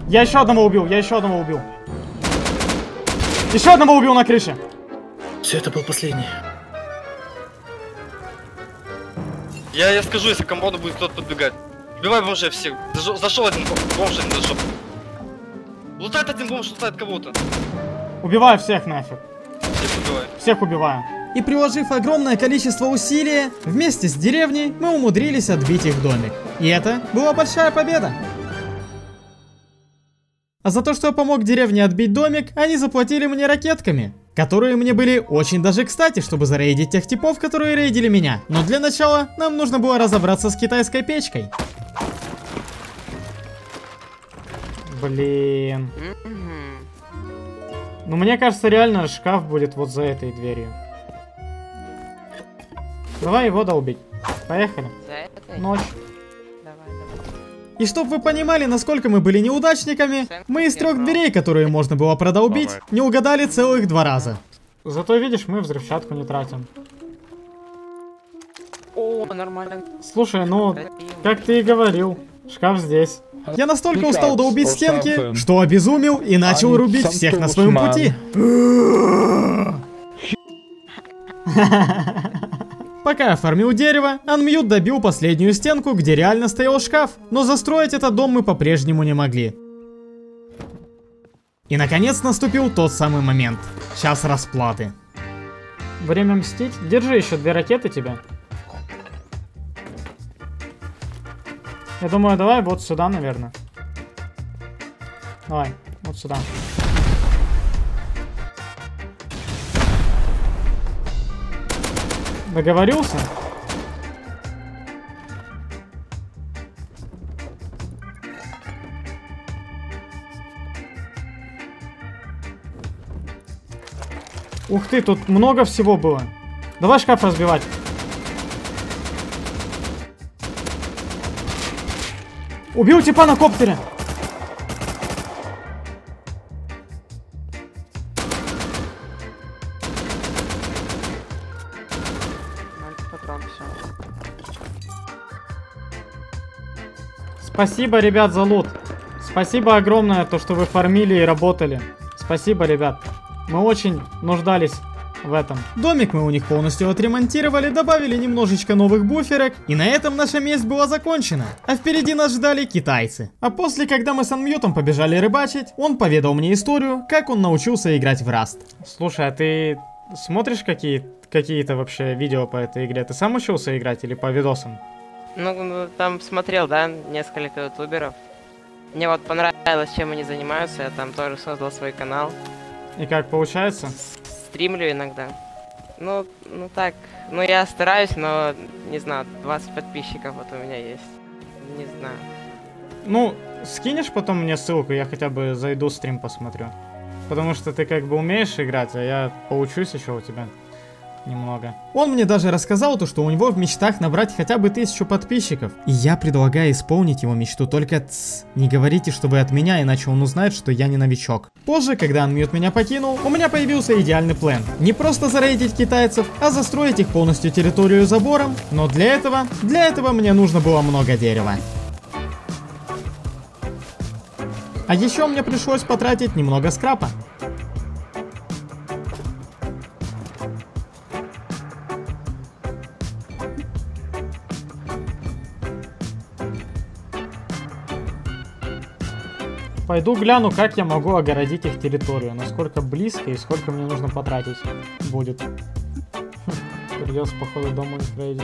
Я еще одного убил, я еще одного убил. Еще одного убил на крыше. Все, это был последний. Я, я скажу, если комбону будет кто-то подбегать. Убивай бомжей всех. Заш... Зашел один бомж, один зашел. Лутает один бомж, лутает кого-то. Убиваю всех нафиг. Всех убиваю. Всех убиваю. И приложив огромное количество усилий, вместе с деревней мы умудрились отбить их домик. И это была большая победа. А за то, что я помог деревне отбить домик, они заплатили мне ракетками, которые мне были очень даже кстати, чтобы зарейдить тех типов, которые рейдили меня. Но для начала нам нужно было разобраться с китайской печкой. Блин. Ну мне кажется, реально шкаф будет вот за этой дверью. Давай его долбить. Поехали. Ночь. И чтобы вы понимали, насколько мы были неудачниками, мы из трех дверей, которые можно было продолбить, не угадали целых два раза. Зато видишь, мы взрывчатку не тратим. О, нормально. Слушай, ну, как ты и говорил, шкаф здесь. Я настолько устал долбить стенки, что обезумел и начал рубить всех на своем пути. Пока я фармил дерево, Анмьют добил последнюю стенку, где реально стоял шкаф, но застроить этот дом мы по-прежнему не могли. И наконец наступил тот самый момент. Час расплаты. Время мстить. Держи еще две ракеты тебя. Я думаю, давай вот сюда, наверное. Давай, вот сюда. Договорился? Ух ты, тут много всего было. Давай шкаф разбивать. Убил типа на коптере. Спасибо, ребят, за лут. Спасибо огромное, то, что вы фармили и работали. Спасибо, ребят. Мы очень нуждались в этом. Домик мы у них полностью отремонтировали, добавили немножечко новых буферок. И на этом наша месть была закончена. А впереди нас ждали китайцы. А после, когда мы с Анмьютом побежали рыбачить, он поведал мне историю, как он научился играть в Rust. Слушай, а ты смотришь какие, какие-то вообще видео по этой игре? Ты сам учился играть или по видосам? Ну, там смотрел, да, несколько ютуберов. Мне вот понравилось, чем они занимаются, я там тоже создал свой канал. И как получается? Стримлю иногда. Ну, ну так, ну я стараюсь, но, не знаю, двадцать подписчиков вот у меня есть. Не знаю. Ну, скинешь потом мне ссылку, я хотя бы зайду стрим посмотрю. Потому что ты как бы умеешь играть, а я поучусь еще у тебя. Немного. Он мне даже рассказал то, что у него в мечтах набрать хотя бы тысячу подписчиков. И я предлагаю исполнить его мечту, только тс, не говорите, что вы от меня, иначе он узнает, что я не новичок. Позже, когда Анмьют меня покинул, у меня появился идеальный план. Не просто зарейдить китайцев, а застроить их полностью территорию забором. Но для этого, для этого мне нужно было много дерева. А еще мне пришлось потратить немного скрапа. Пойду гляну, как я могу огородить их территорию, насколько близко и сколько мне нужно потратить будет. Придется, походу, домой пройти.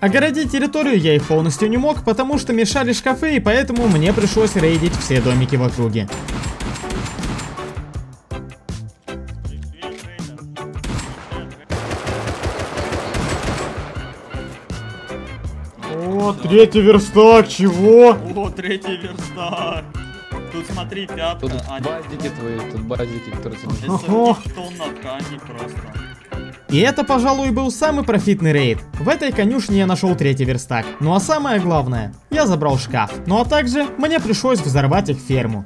Огородить территорию я их полностью не мог, потому что мешали шкафы, и поэтому мне пришлось рейдить все домики в округе. Третий верстак, чего? О, третий верстак. Тут смотри, пятка. Тут а базики нет. Твои, тут базики, которые просто. И это, пожалуй, был самый профитный рейд. В этой конюшне я нашел третий верстак. Ну а самое главное, я забрал шкаф. Ну а также мне пришлось взорвать их ферму.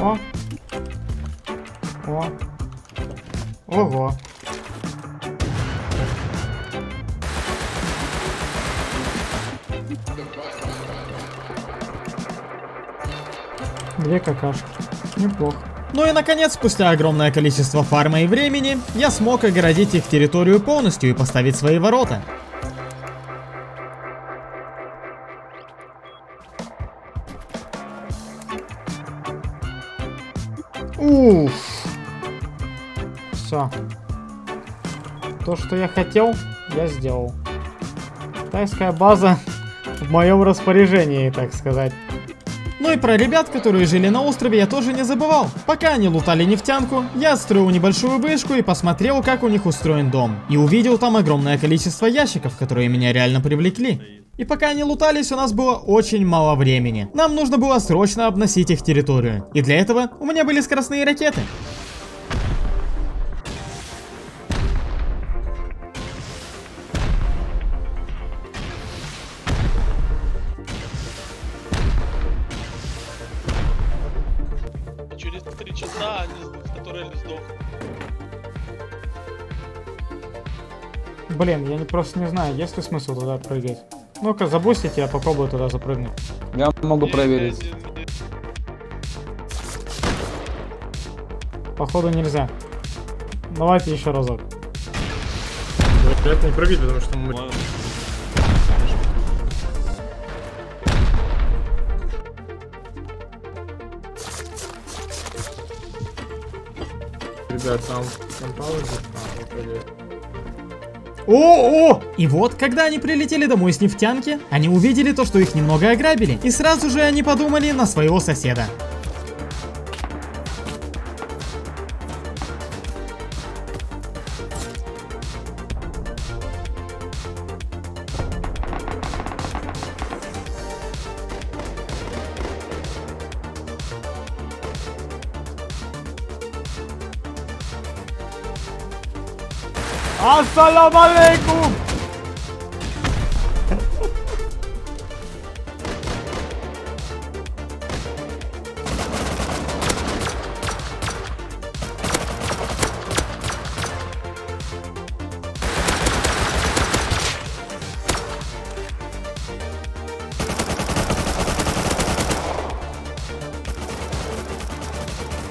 О. О. Ого. Две какашки. Неплохо. Ну и наконец, спустя огромное количество фарма и времени, я смог огородить их территорию полностью и поставить свои ворота. Уф. Все. То, что я хотел, я сделал. Тайская база в моем распоряжении, так сказать. Ну и про ребят, которые жили на острове, я тоже не забывал. Пока они лутали нефтянку, я отстроил небольшую вышку и посмотрел, как у них устроен дом. И увидел там огромное количество ящиков, которые меня реально привлекли. И пока они лутались, у нас было очень мало времени. Нам нужно было срочно обносить их территорию. И для этого у меня были скоростные ракеты. Блин, я не, просто не знаю, есть ли смысл туда прыгать. Ну-ка, забустите, я попробую туда запрыгнуть. Я могу проверить. Походу нельзя. Давайте еще разок. Не прыгать, потому что мы... Ребят, там... там пауза. О-о! И вот, когда они прилетели домой с нефтянки, они увидели то, что их немного ограбили, и сразу же они подумали на своего соседа. Ассалам алейкум!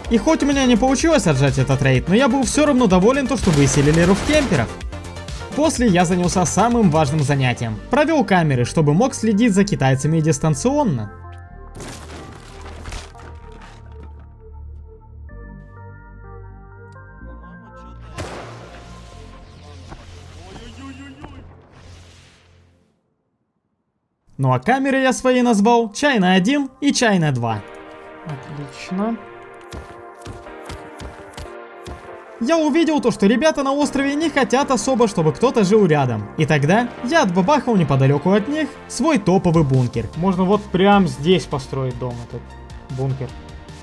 И хоть у меня не получилось отжать этот рейд, но я был все равно доволен то, что выселили руфкемперов. После я занялся самым важным занятием. Провел камеры, чтобы мог следить за китайцами дистанционно. Ну а камеры я свои назвал Чайна один и Чайна два. Отлично. Я увидел то, что ребята на острове не хотят особо, чтобы кто-то жил рядом. И тогда я отбабахал неподалеку от них свой топовый бункер. Можно вот прям здесь построить дом, этот бункер.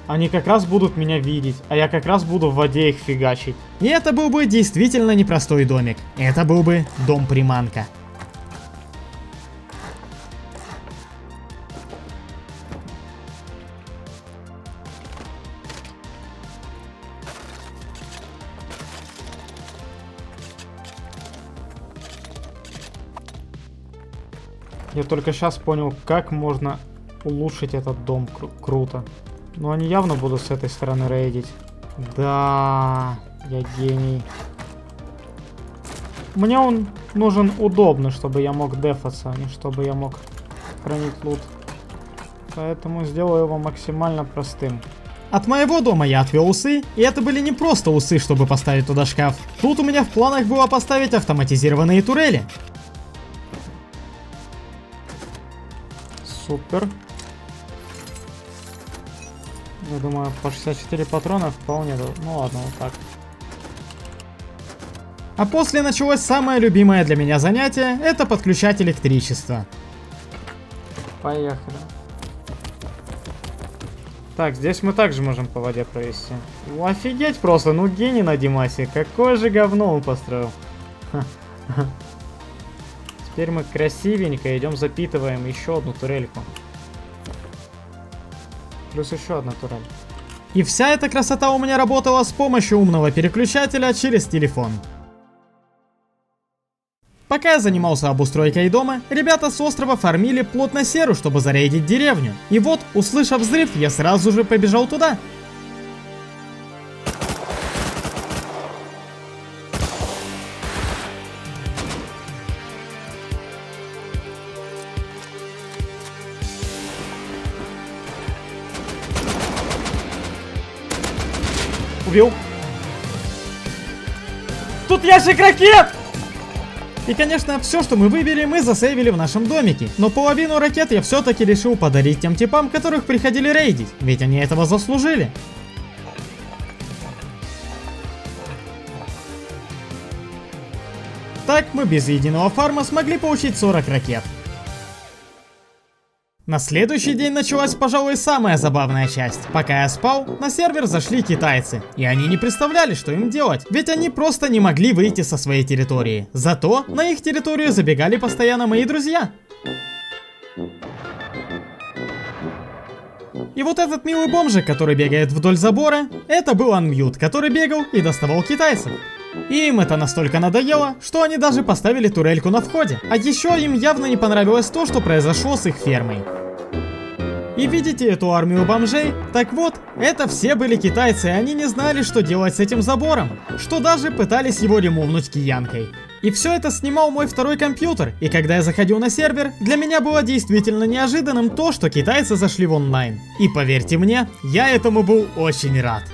Они как раз будут меня видеть, а я как раз буду в воде их фигачить. И это был бы действительно непростой домик. Это был бы дом-приманка. Я только сейчас понял, как можно улучшить этот дом. Кру- круто. Но они явно будут с этой стороны рейдить. Да, я гений. Мне он нужен удобно, чтобы я мог дефаться, а не чтобы я мог хранить лут. Поэтому сделаю его максимально простым. От моего дома я отвел усы, и это были не просто усы, чтобы поставить туда шкаф. Тут у меня в планах было поставить автоматизированные турели. Супер. Я думаю, по шестьдесят четыре патрона вполне... Ну ладно, вот так. А после началось самое любимое для меня занятие. Это подключать электричество. Поехали. Так, здесь мы также можем по воде провести. Офигеть просто, ну гений на Димасе. Какое же говно он построил. Теперь мы красивенько идем, запитываем еще одну турельку. Плюс еще одна турель. И вся эта красота у меня работала с помощью умного переключателя через телефон. Пока я занимался обустройкой дома, ребята с острова фармили плотно серу, чтобы зарейдить деревню. И вот, услышав взрыв, я сразу же побежал туда. Убил. Тут ящик ракет! И, конечно, все, что мы выбили, мы засейвили в нашем домике. Но половину ракет я все-таки решил подарить тем типам, которых приходили рейдить. Ведь они этого заслужили. Так мы без единого фарма смогли получить сорок ракет. На следующий день началась, пожалуй, самая забавная часть. Пока я спал, на сервер зашли китайцы. И они не представляли, что им делать. Ведь они просто не могли выйти со своей территории. Зато на их территорию забегали постоянно мои друзья. И вот этот милый бомжик, который бегает вдоль забора, это был Анмьют, который бегал и доставал китайцев. И им это настолько надоело, что они даже поставили турельку на входе. А еще им явно не понравилось то, что произошло с их фермой. И видите эту армию бомжей? Так вот, это все были китайцы, и они не знали, что делать с этим забором, что даже пытались его ремувнуть киянкой. И все это снимал мой второй компьютер, и когда я заходил на сервер, для меня было действительно неожиданным то, что китайцы зашли в онлайн. И поверьте мне, я этому был очень рад.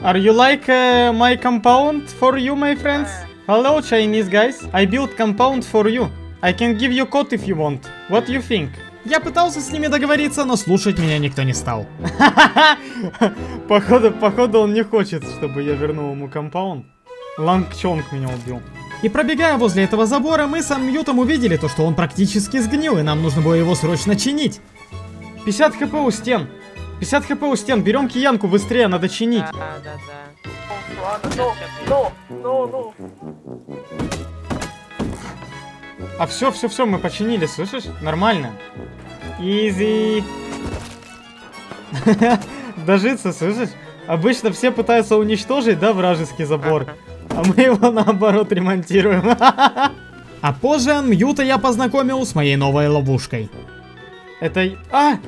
Are you like uh, my compound for you, my friends? Hello, Chinese guys. I built compound for you. I can give you code if you want. What you think? Я пытался с ними договориться, но слушать меня никто не стал. Походу, походу он не хочет, чтобы я вернул ему компаунд. Ланг Чонг меня убил. И пробегая возле этого забора, мы с Анмьютом увидели то, что он практически сгнил, и нам нужно было его срочно чинить. пятьдесят хп у стен. пятьдесят хп у стен, берем киянку быстрее, надо чинить. Да, да, да. А все, все, все, мы починили, слышишь? Нормально. Изи. Дожиться, слышишь? Обычно все пытаются уничтожить, да, вражеский забор. А мы его наоборот ремонтируем. А позже Анмьюта я познакомил с моей новой ловушкой. Это... А!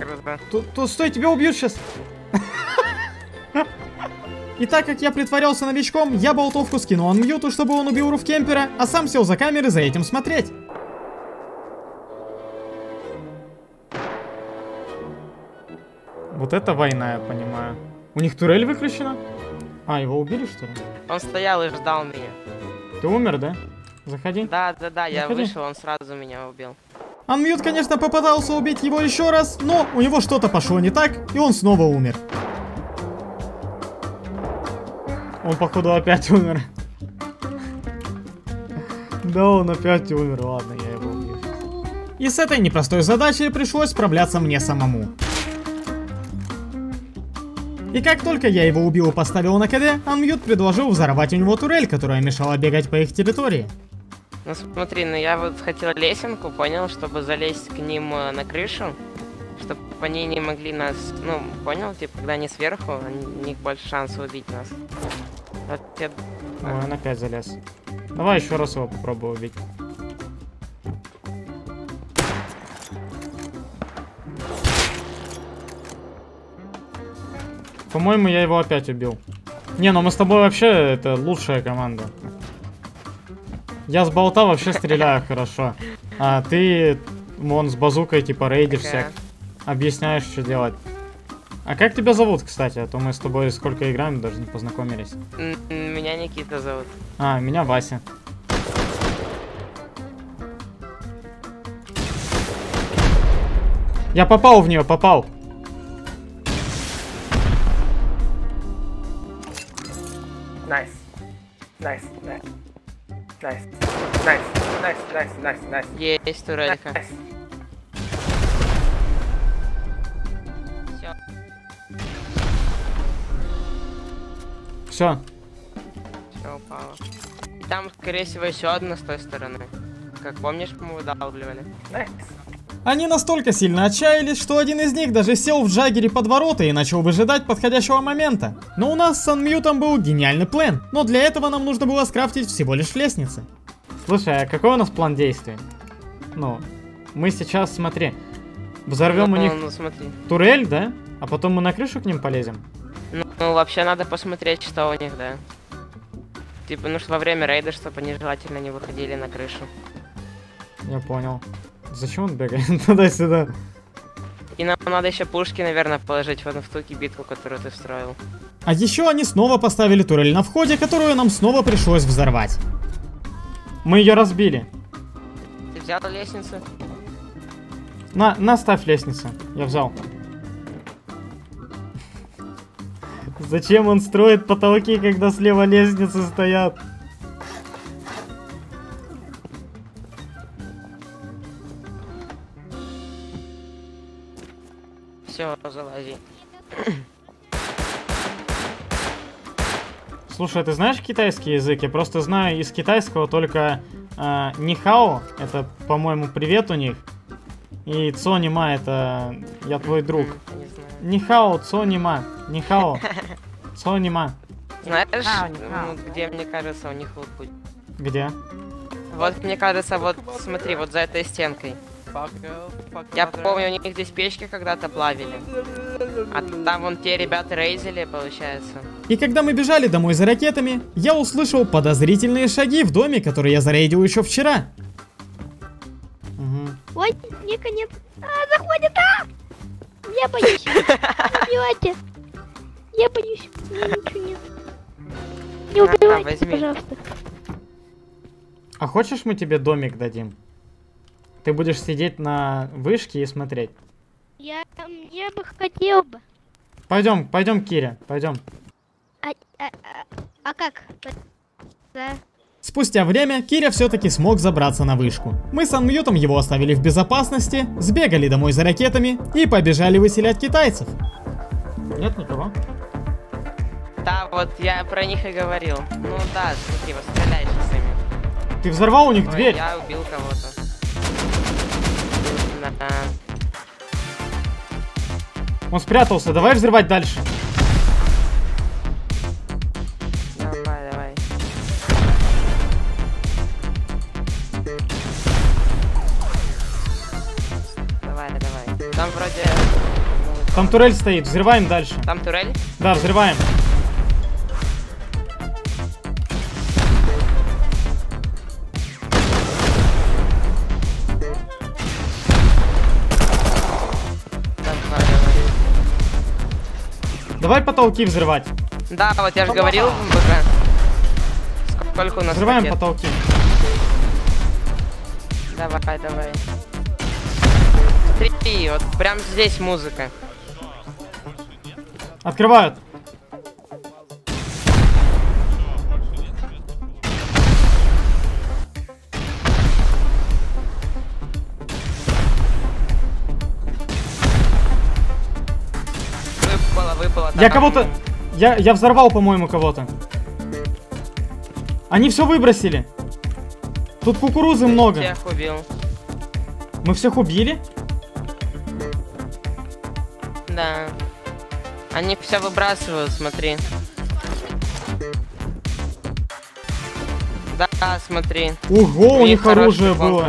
Тут, стой, тебя убьют сейчас! И так как я притворялся новичком, я болтовку скинул Анмьюту, чтобы он убил руфкемпера, а сам сел за камеры за этим смотреть. Вот это война, я понимаю. У них турель выключена? А, его убили, что ли? Он стоял и ждал меня. Ты умер, да? Заходи. Да, да, да, я вышел, он сразу меня убил. Анмьют, конечно, попытался убить его еще раз, но у него что-то пошло не так, и он снова умер. Он, походу, опять умер. Да, он опять умер, ладно, я его убью. И с этой непростой задачей пришлось справляться мне самому. И как только я его убил и поставил на КД, Анмьют предложил взорвать у него турель, которая мешала бегать по их территории. Ну смотри, ну я вот хотел лесенку, понял, чтобы залезть к ним на крышу, чтобы они не могли нас, ну, понял, типа, когда они сверху, у них больше шансов убить нас. Вот я... Ой, он опять залез. Давай еще раз его попробую убить. По-моему, я его опять убил. Не, ну мы с тобой вообще, это лучшая команда. Я с болта вообще стреляю хорошо. А ты, вон, с базукой типа рейдишь всяк. Объясняешь, что делать. А как тебя зовут, кстати? А то мы с тобой сколько играем, даже не познакомились. Меня Никита зовут. А, меня Вася. Я попал в нее, попал. Найс. Найс, найс. Найс, найс, найс, найс, найс, найс. Есть турелька. Nice. Все. Все. Все упало. И там, скорее всего, еще одна с той стороны. Как помнишь, мы выдавливали. Nice. Они настолько сильно отчаялись, что один из них даже сел в джаггере под ворота и начал выжидать подходящего момента. Но у нас с Анмьютом был гениальный план, но для этого нам нужно было скрафтить всего лишь лестницы. Слушай, а какой у нас план действий? Ну, мы сейчас, смотри, взорвем ну, у них ну, смотри. турель, да? А потом мы на крышу к ним полезем? Ну, ну, вообще надо посмотреть, что у них, да. Типа, ну, что во время рейда, чтобы они желательно не выходили на крышу. Я понял. Зачем он бегает туда-сюда? И нам надо еще пушки, наверное, положить в одну в ту кибитку, которую ты строил. А еще они снова поставили турель на входе, которую нам снова пришлось взорвать. Мы ее разбили. Ты взял лестницу? На, наставь лестницу. Я взял. Зачем он строит потолки, когда слева лестницы стоят? Все, залази. Слушай, ты знаешь китайский язык? Я просто знаю из китайского только э, нихао, это, по-моему, привет у них. И цонима, это я твой друг. Не знаю. Нихао, цонима, нихао, цонима. Знаешь, где, мне кажется, у них вот путь? Где? Вот, мне кажется, вот, смотри, вот за этой стенкой. Я помню, у них здесь печки когда-то плавили. А там вон те ребята рейзили, получается. И когда мы бежали домой за ракетами, я услышал подозрительные шаги в доме, который я зарейдил еще вчера. Угу. Ой, мне конец. А, заходит, а! Я боюсь. Убивайте. Я боюсь. Мне ничего нет. Не убивайте, пожалуйста. А хочешь, мы тебе домик дадим? Ты будешь сидеть на вышке и смотреть. Я, я бы хотел бы. Пойдем, пойдем, Киря, пойдем. А, а, а как? Да. Спустя время Киря все-таки смог забраться на вышку. Мы с Анмьютом его оставили в безопасности, сбегали домой за ракетами и побежали выселять китайцев. Нет никого? Да, вот я про них и говорил. Ну да, смотри, вот стреляешь с ними. Ты взорвал у них Ой, дверь? Я убил кого-то. Он спрятался, давай взрывать дальше. Давай, давай. Давай, давай. Там вроде... Там турель стоит, взрываем дальше. Там турель? Да, взрываем. Давай потолки взрывать. Да, вот я же говорил уже. Сколько у нас взрываем пакет? Потолки. Давай, давай. Смотри, вот прям здесь музыка. Открывают. Я кого-то... Я, я взорвал, по-моему, кого-то. Они все выбросили. Тут кукурузы Ты много. Всех убил. Мы всех убили? Да. Они все выбрасывают, смотри. Да, смотри. Ого, у, у них оружие было.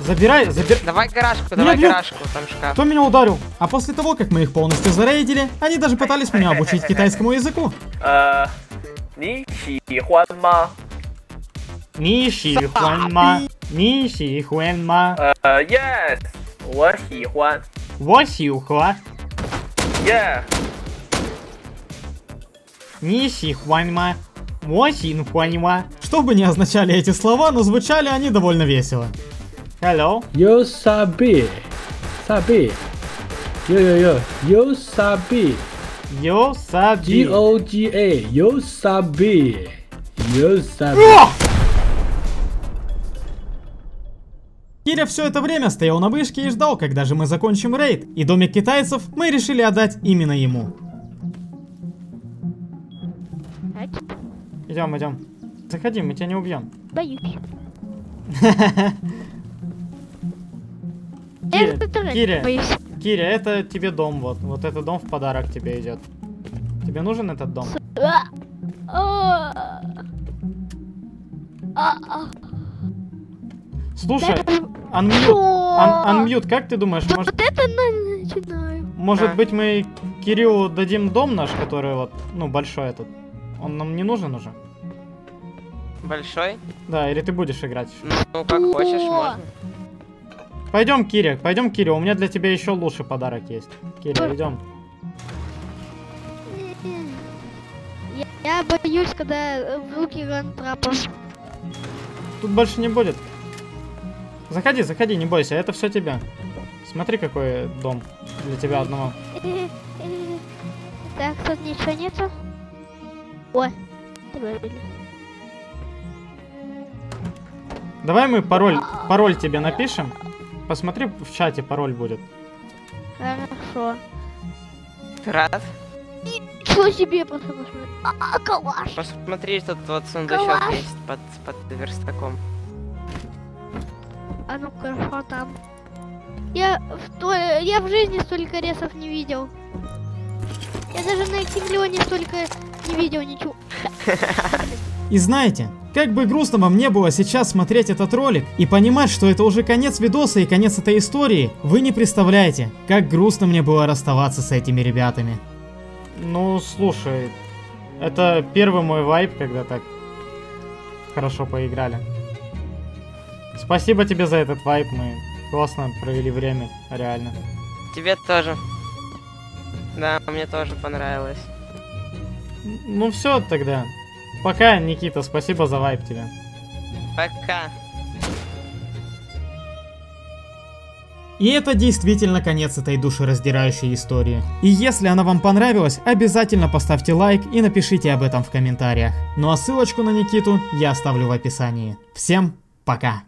Забирай, забирай. Давай гаражку, давай бьют. гаражку, там шкаф. Кто меня ударил? А после того, как мы их полностью зарейдили, они даже пытались меня обучить китайскому языку. Нищихуанма. Нищихуанма. Нищихуанма. Yes. Восихуан. Восихуан. Yeah. Нищихуанма. Восихуанма. Что бы ни означали эти слова, но звучали они довольно весело. Hello. Yo sabi, sabi. Yo yo yo. Yo sabi. Yo sabi. G O G A. Yo sabi. Yo sabi. Киря все это время стоял на вышке и ждал, когда же мы закончим рейд. И домик китайцев мы решили отдать именно ему. Идем, идем. Заходи, мы тебя не убьем. Боюсь. Киря, Киря, Киря, это тебе дом, вот. Вот этот дом в подарок тебе идет. Тебе нужен этот дом? Слушай, Анмьют, как ты думаешь, может... Вот это начинаем. Может быть, мы Кириллу дадим дом наш, который вот, ну, большой этот. Он нам не нужен уже? Большой? Да, или ты будешь играть еще? Ну, как хочешь, можно. Пойдем, Киря, пойдем, Киря, у меня для тебя еще лучший подарок есть. Киря, идем. Я боюсь, когда в руки рантрапов. Тут больше не будет. Заходи, заходи, не бойся, это все тебе. Смотри, какой дом для тебя одного. Так, тут ничего нету. О, давай мы пароль, пароль тебе напишем. Посмотри, в чате пароль будет. Хорошо. Ты рад? Ничего себе, просто посмотри. А, калаш. Посмотри, что тут вот сундучок есть под, под верстаком. А ну хорошо там. Я в, то, я в жизни столько ресов не видел. Я даже на Кимлеоне столько не видел ничего. И знаете, как бы грустно вам не было сейчас смотреть этот ролик и понимать, что это уже конец видоса и конец этой истории, вы не представляете, как грустно мне было расставаться с этими ребятами. Ну, слушай, это первый мой вайп, когда так хорошо поиграли. Спасибо тебе за этот вайп, мы классно провели время, реально. Тебе тоже. Да, мне тоже понравилось. Ну все тогда. Пока, Никита, спасибо за вайп тебе. Пока. И это действительно конец этой душераздирающей истории. И если она вам понравилась, обязательно поставьте лайк и напишите об этом в комментариях. Ну а ссылочку на Никиту я оставлю в описании. Всем пока!